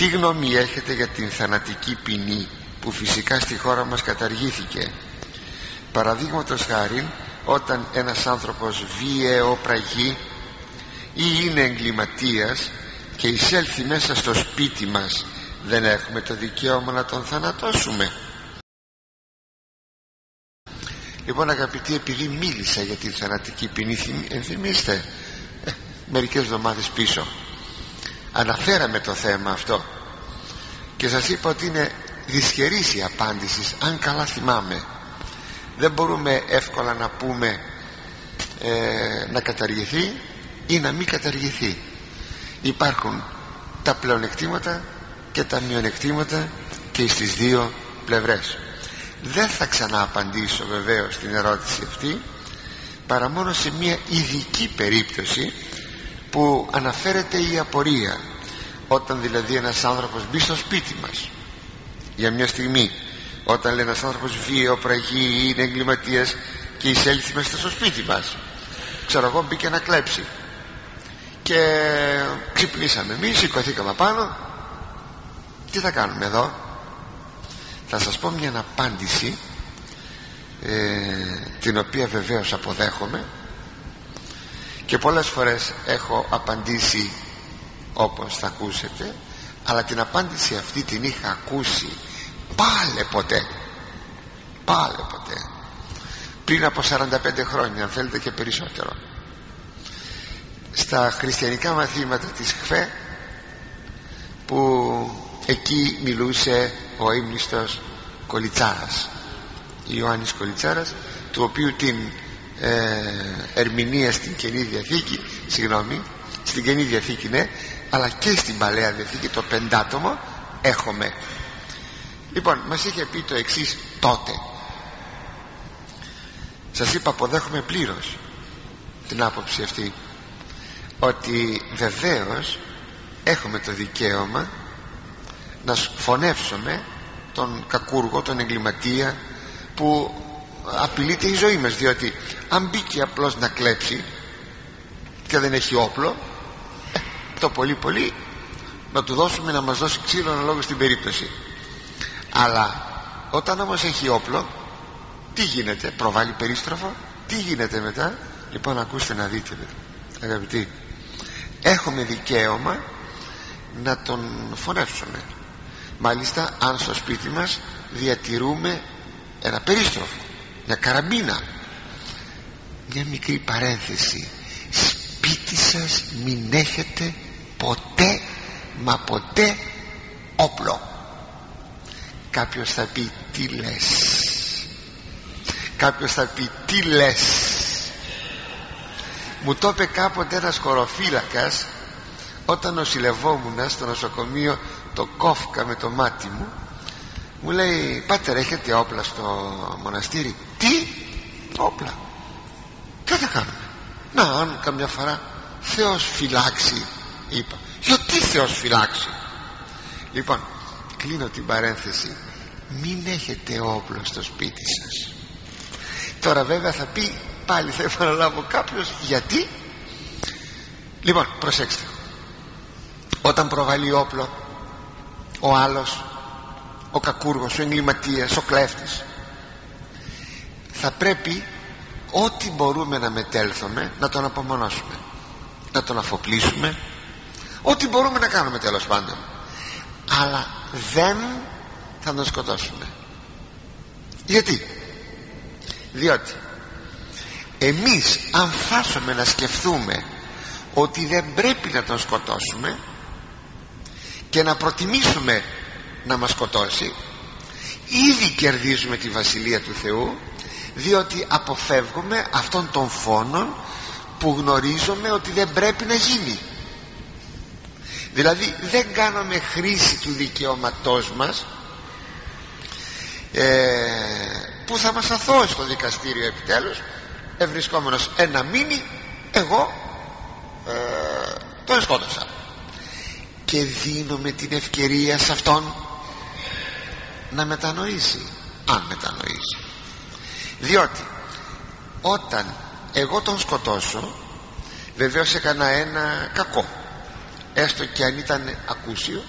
Τι γνώμη έχετε για την θανατική ποινή που φυσικά στη χώρα μας καταργήθηκε? Παραδείγματος χάριν, όταν ένας άνθρωπος βιαιοπραγεί ή είναι εγκληματίας και εισέλθει μέσα στο σπίτι μας, δεν έχουμε το δικαίωμα να τον θανατώσουμε? Λοιπόν αγαπητοί, επειδή μίλησα για την θανατική ποινή, ενθυμίστε μερικές εβδομάδες πίσω αναφέραμε το θέμα αυτό και σας είπα ότι είναι δυσχερής η απάντηση, αν καλά θυμάμαι. Δεν μπορούμε εύκολα να πούμε να καταργηθεί ή να μην καταργηθεί. Υπάρχουν τα πλεονεκτήματα και τα μειονεκτήματα και στις δύο πλευρές. Δεν θα ξανααπαντήσω βεβαίως την ερώτηση αυτή, παρά μόνο σε μια ειδική περίπτωση που αναφέρεται η απορία, όταν δηλαδή ένας άνθρωπος μπει στο σπίτι μας για μια στιγμή. Όταν λέει ένας άνθρωπος βιαιοπραγεί ή είναι εγκληματίας και εισέλθει μέσα στο σπίτι μας, ξέρω εγώ, μπήκε να κλέψει και ξυπνήσαμε εμείς, σηκωθήκαμε πάνω, τι θα κάνουμε εδώ? Θα σας πω μια απάντηση την οποία βεβαίως αποδέχομαι και πολλές φορές έχω απαντήσει, όπως θα ακούσετε, αλλά την απάντηση αυτή την είχα ακούσει πάλε ποτέ πριν από 45 χρόνια, αν θέλετε και περισσότερο, στα χριστιανικά μαθήματα της ΧΦΕ, που εκεί μιλούσε ο ύμνηστος Κολιτσάρας, Ιωάννης Κολιτσάρας, του οποίου την ερμηνεία στην Καινή Διαθήκη, στην Καινή Διαθήκη, ναι, αλλά και στην Παλαιά Διαθήκη, το πεντάτομο έχουμε. Λοιπόν, μας είχε πει το εξής τότε. Σας είπα, αποδέχομαι πλήρως την άποψη αυτή, ότι βεβαίως έχουμε το δικαίωμα να φωνεύσουμε τον κακούργο, τον εγκληματία που απειλείται η ζωή μας, διότι αν μπήκε απλώς να κλέψει και δεν έχει όπλο, το πολύ πολύ να του δώσουμε να μας δώσει ξύλο αναλόγως στην περίπτωση. Αλλά όταν όμως έχει όπλο, τι γίνεται? Προβάλλει περίστροφο. Τι γίνεται μετά? Λοιπόν, ακούστε να δείτε, αγαπητοί, έχουμε δικαίωμα να τον φωνεύσουμε. Μάλιστα, αν στο σπίτι μας διατηρούμε ένα περίστροφο, μια καραμπίνα. Μια μικρή παρένθεση: σπίτι σας μην έχετε ποτέ μα ποτέ όπλο. Κάποιος θα πει, τι λες? Κάποιος θα πει, τι λες? Μου το είπε κάποτε ένας χωροφύλακας όταν νοσηλευόμουνα στο νοσοκομείο το κόφκα με το μάτι μου. Μου λέει, πάτερ, έχετε όπλα στο μοναστήρι? Τι όπλα? Τι θα κάνουμε? Να, αν καμιά φορά Θεός φυλάξει, είπα. Γιατί Θεός φυλάξει? Λοιπόν, κλείνω την παρένθεση. Μην έχετε όπλο στο σπίτι σας. Τώρα βέβαια θα πει, πάλι θα επαναλάβω κάποιος, γιατί? Λοιπόν, προσέξτε, όταν προβάλλει όπλο ο άλλος, ο κακούργος, ο εγκληματίας, ο κλέφτης, θα πρέπει ό,τι μπορούμε να μετέλθουμε να τον απομονώσουμε, να τον αφοπλίσουμε, ό,τι μπορούμε να κάνουμε τέλος πάντων, αλλά δεν θα τον σκοτώσουμε. Γιατί? Διότι εμείς αν φάσουμε να σκεφτούμε ότι δεν πρέπει να τον σκοτώσουμε και να προτιμήσουμε να μας σκοτώσει, ήδη κερδίζουμε τη Βασιλεία του Θεού, διότι αποφεύγουμε αυτόν τον φόνο που γνωρίζουμε ότι δεν πρέπει να γίνει. Δηλαδή δεν κάνουμε χρήση του δικαιώματός μας που θα μας αθώει στο δικαστήριο επιτέλους, ευρισκόμενος ένα μήνυ, εγώ τον σκότωσα. Και δίνουμε την ευκαιρία σε αυτόν να μετανοήσει, αν μετανοήσει. Διότι όταν εγώ τον σκοτώσω, βεβαίως έκανα ένα κακό, έστω και αν ήταν ακούσιο,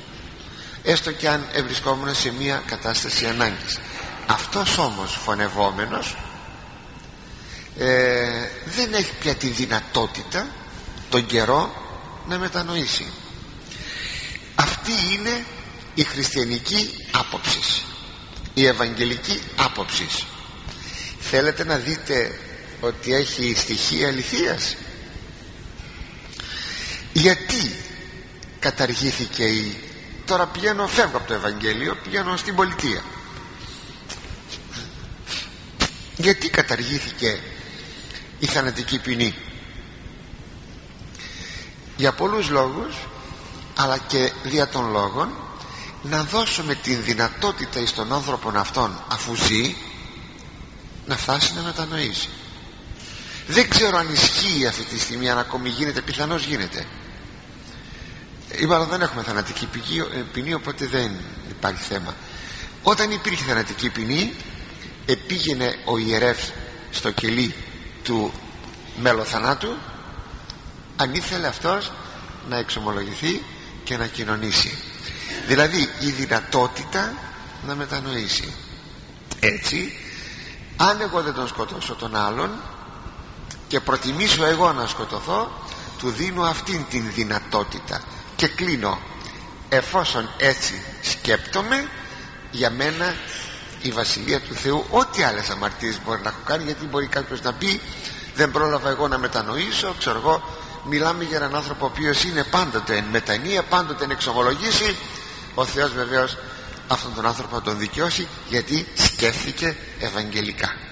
έστω και αν ευρισκόμουν σε μια κατάσταση ανάγκης. Αυτός όμως φωνευόμενος δεν έχει πια τη δυνατότητα τον καιρό να μετανοήσει. Αυτή είναι η χριστιανική άποψη, η ευαγγελική άποψη. Θέλετε να δείτε ότι έχει στοιχεία αληθείας? Γιατί καταργήθηκε η... Τώρα πηγαίνω, φεύγω από το Ευαγγέλιο, πηγαίνω στην πολιτεία. Γιατί καταργήθηκε η θανατική ποινή? Για πολλούς λόγους, αλλά και δια των λόγων να δώσουμε την δυνατότητα εις τον άνθρωπον αυτόν, αφού ζει, να φτάσει να μετανοήσει. Δεν ξέρω αν ισχύει αυτή τη στιγμή, αν ακόμη γίνεται, πιθανώς γίνεται. Είπα, δεν έχουμε θανατική ποινή, οπότε δεν υπάρχει θέμα. Όταν υπήρχε θανατική ποινή, επήγαινε ο ιερεύς στο κελί του μέλοθανάτου, αν ήθελε αυτός να εξομολογηθεί και να κοινωνήσει. Δηλαδή η δυνατότητα να μετανοήσει. Έτσι, αν εγώ δεν τον σκοτώσω τον άλλον και προτιμήσω εγώ να σκοτωθώ, του δίνω αυτήν την δυνατότητα. Και κλείνω, εφόσον έτσι σκέπτομαι, για μένα η Βασιλεία του Θεού, ό,τι άλλες αμαρτίες μπορεί να έχω κάνει, γιατί μπορεί κάποιος να πει δεν πρόλαβα εγώ να μετανοήσω, ξέρω εγώ. Μιλάμε για έναν άνθρωπο ο οποίος είναι πάντοτε εν μετανία, πάντοτε εν εξομολογήσει. Ο Θεός βεβαίως αυτόν τον άνθρωπο τον δικαιώσει, γιατί σκέφτηκε ευαγγελικά.